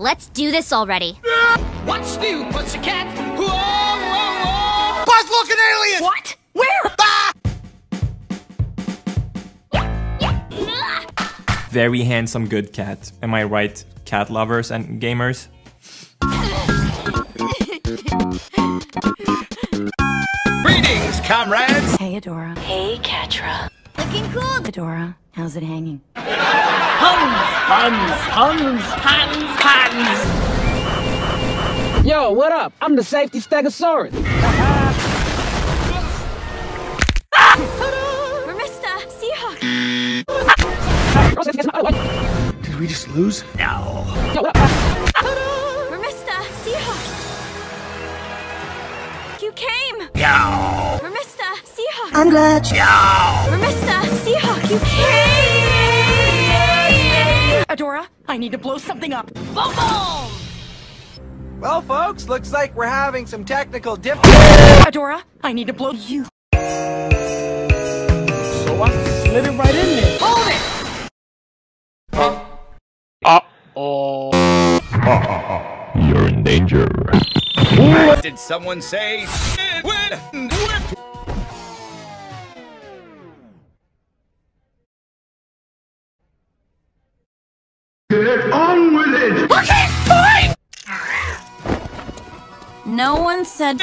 Let's do this already. What's new, pussycat? Whoa, whoa, whoa! Buzz-looking aliens! What? Where? Ah! Very handsome, good cat. Am I right, cat lovers and gamers? Greetings, comrades! Hey, Adora. Hey, Catra. Looking cool, Adora. How's it hanging? Huns! Yo, what up? I'm the safety stegosaurus. We're Mr. Seahawk. Did we just lose? No. Yo, what up? We're Mr. Seahawk. You came. Yo. We're Mr. Seahawk. I'm glad. Yo. We're Mr. Seahawk. You came. Adora, I need to blow something up. Boom, boom! Well, folks, looks like we're having some technical difficulties. Adora, I need to blow you. So I slid it right in there. Hold it! Uh-oh. You're in danger. What? Did someone say shit? What? Get on with it! Okay, fine! No one said...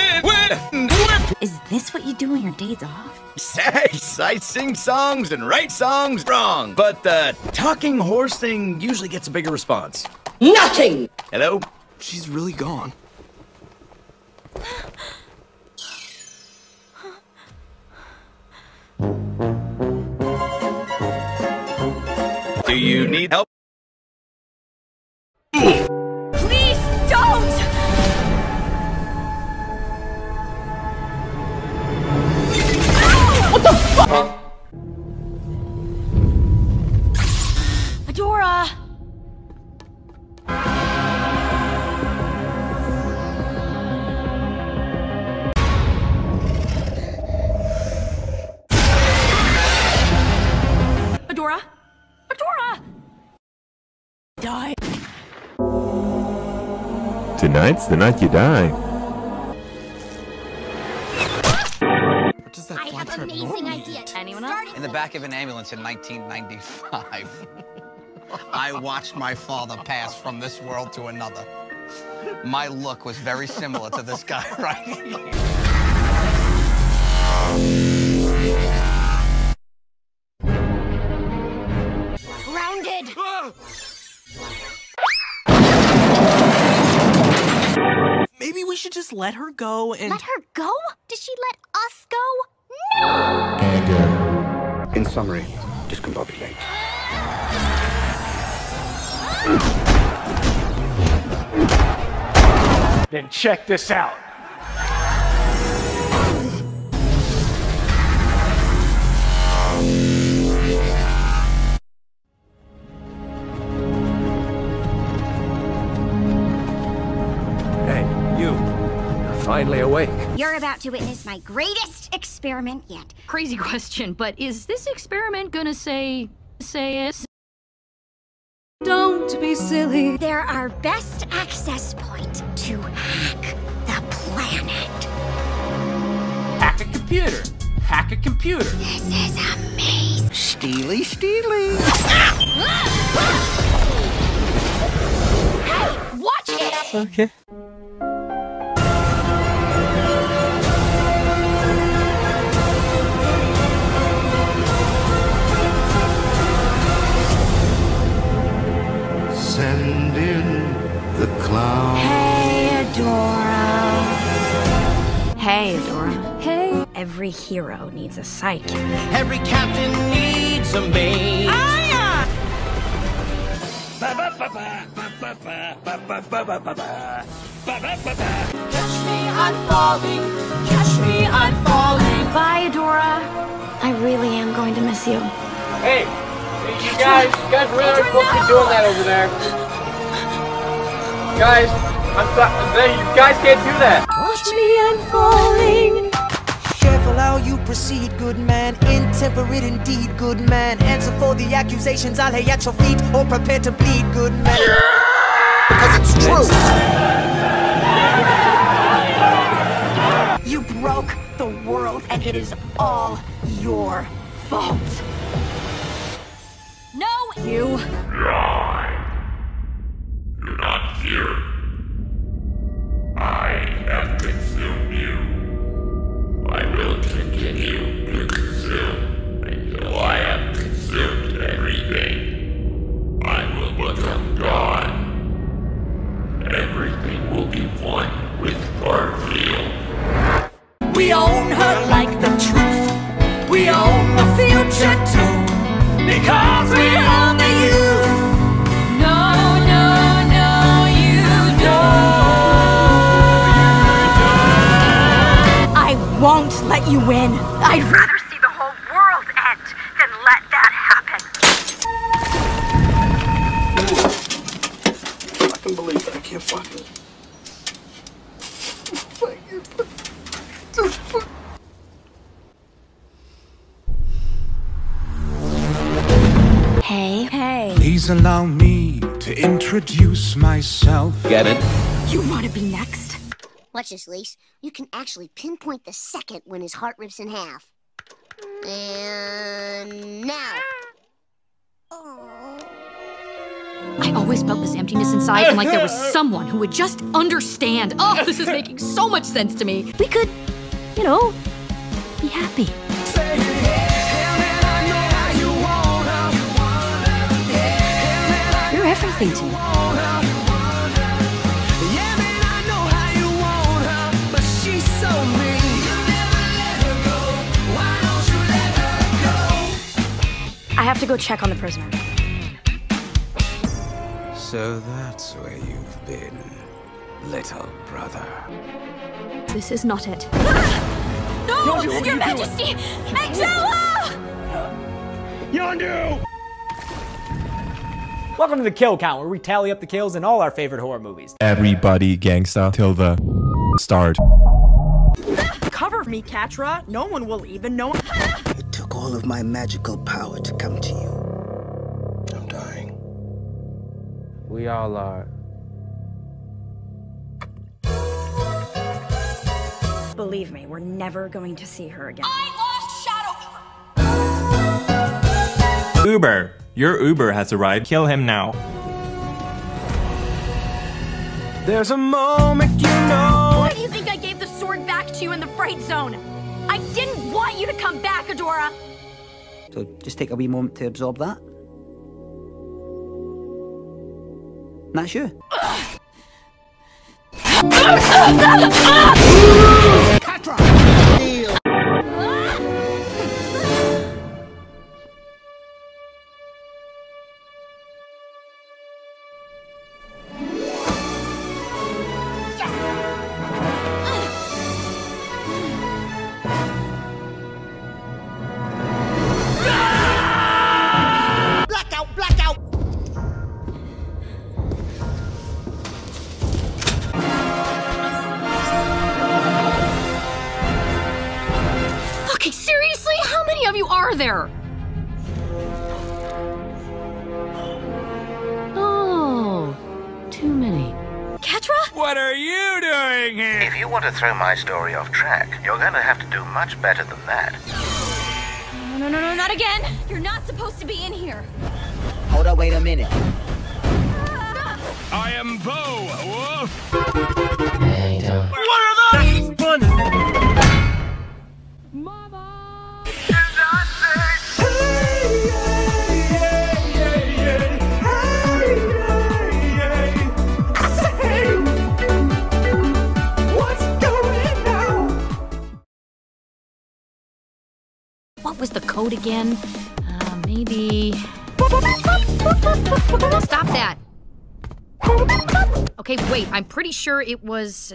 Is this what you do on your days off? Sex! I sing songs and write songs wrong! But the talking horse thing usually gets a bigger response. Nothing! Hello? She's really gone. Do you need help? Please don't! Ow! What the fuck? Adora! Adora? Adora! Die. Tonight's the night you die. What does that I have an amazing idea. Anyone else? In the back of an ambulance in 1995, I watched my father pass from this world to another. My look was very similar to this guy right here. Grounded! Ah! Maybe we should just let her go and... Let her go? Does she let us go? No! And, in summary, discombobulate. Then check this out. Finally awake. You're about to witness my greatest experiment yet. Crazy question, but is this experiment gonna say it? Don't be silly. They're our best access point to hack the planet. Hack a computer. Hack a computer. This is amazing. Steely, steely. Hey, watch it. Okay. Send in the clown. Hey, Adora. Hey, Adora. Hey. Every hero needs a sidekick. Every captain needs a mate. Aye, aye. Catch me, I'm falling. Bye, Adora. I really am going to miss you. Hey. You guys really are supposed to be doing that over there. Guys, I'm sorry, you guys can't do that. Watch me, I'm falling. Careful how you proceed, good man. Intemperate indeed, good man. Answer for the accusations, I'll lay at your feet, or prepare to bleed, good man. Because It's true. You broke the world, and it is all your fault. No, you lie. You're not here. I have consumed you. I will continue to consume until I have consumed everything. I will become gone. Everything will be one with Garfield. We own her like the truth. We own the future too. Because we own the youth. No, no, no, you don't. I won't let you win. I'd rather see the whole world end than let that happen. I can believe it. I can't fucking. Please allow me to introduce myself. Get it? You want to be next? Watch this, Lise. You can actually pinpoint the second when his heart rips in half. And now. Oh. I always felt this emptiness inside and like there was someone who would just understand. Oh, this is making so much sense to me. We could, you know, be happy. Everything to me. I have to go check on the prisoner. So that's where you've been, little brother. This is not it. Ah! No! Yondu, Your Majesty! Angela! Yondu! Welcome to the Kill Count, where we tally up the kills in all our favorite horror movies. Everybody gangsta till the start. Cover me, Catra. No one will even know. It took all of my magical power to come to you. I'm dying. We all are. Believe me, we're never going to see her again. I lost Shadow Uber. Uber. Your Uber has arrived. Kill him now. There's a moment you know. Why do you think I gave the sword back to you in the Fright Zone? I didn't want you to come back, Adora. So just take a wee moment to absorb that. Not sure. Catra! There. Oh, too many. Catra? What are you doing here? If you want to throw my story off track, you're going to have to do much better than that. No, no, no, not again. You're not supposed to be in here. Hold up, wait a minute. I am Boo Wolf. What are those? What was the code again? Maybe... Stop that! Okay, wait, I'm pretty sure it was...